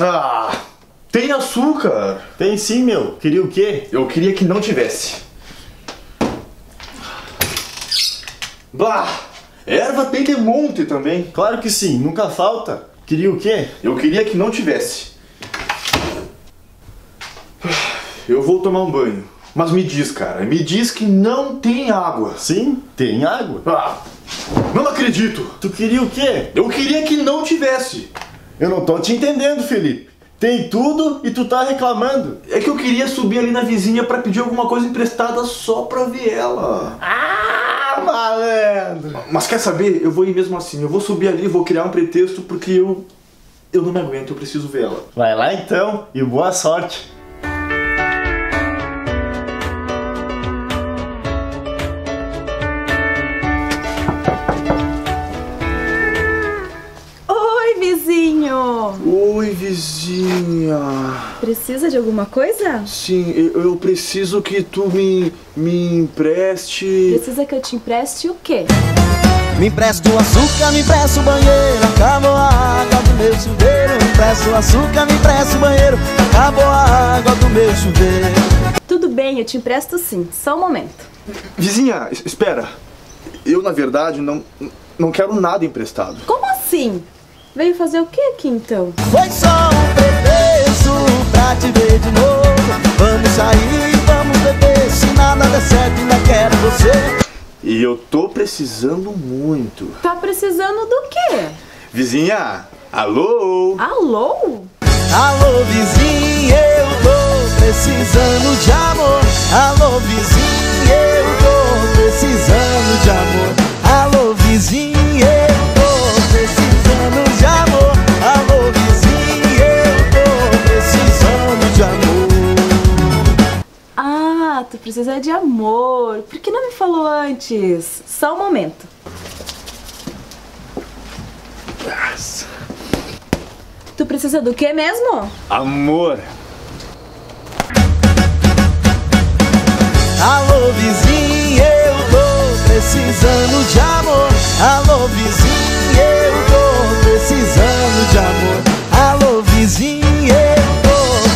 Ah, tem açúcar. Tem sim, meu. Queria o quê? Eu queria que não tivesse. Bah, erva tem de monte também. Claro que sim, nunca falta. Queria o quê? Eu queria que não tivesse. Eu vou tomar um banho. Mas me diz, cara, me diz que não tem água. Sim, tem água. Ah, não acredito. Tu queria o quê? Eu queria que não tivesse. Eu não tô te entendendo, Felipe. Tem tudo e tu tá reclamando. É que eu queria subir ali na vizinha pra pedir alguma coisa emprestada só pra ver ela. Ah, malandro. Mas quer saber? Eu vou ir mesmo assim. Eu vou subir ali, vou criar um pretexto porque eu não me aguento, eu preciso ver ela. Vai lá então e boa sorte. Oi, vizinha. Precisa de alguma coisa? Sim, eu preciso que tu me empreste... Precisa que eu te empreste o quê? Me empresta o açúcar, me empresta o banheiro, acabou a água do meu chuveiro. Me empresta o açúcar, me empresta o banheiro, acabou a água do meu chuveiro. Tudo bem, eu te empresto sim, só um momento. Vizinha, espera. Eu, na verdade, não quero nada emprestado. Como assim? Veio fazer o que aqui então? Foi só um pretexto pra te ver de novo. Vamos sair, vamos beber. Se nada der certo, ainda quero você. E eu tô precisando muito. Tá precisando do quê? Vizinha, alô? Alô? Alô, vizinha, eu tô precisando de amor. Alô, vizinha, eu tô precisando de amor. Alô, vizinha, eu tô precisando. De amor, alô vizinha, eu tô precisando de amor. Ah, tu precisa de amor. Por que não me falou antes? Só um momento. Nossa. Tu precisa do que mesmo? Amor. Alô vizinha, eu tô precisando de amor. Alô vizinha, eu tô precisando de amor. Alô, vizinha, eu tô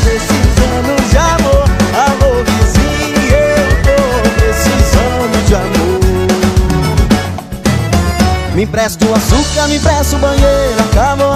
precisando de amor. Alô, vizinha, eu tô precisando de amor. Me empresta o açúcar, me empresta o banheiro, acabou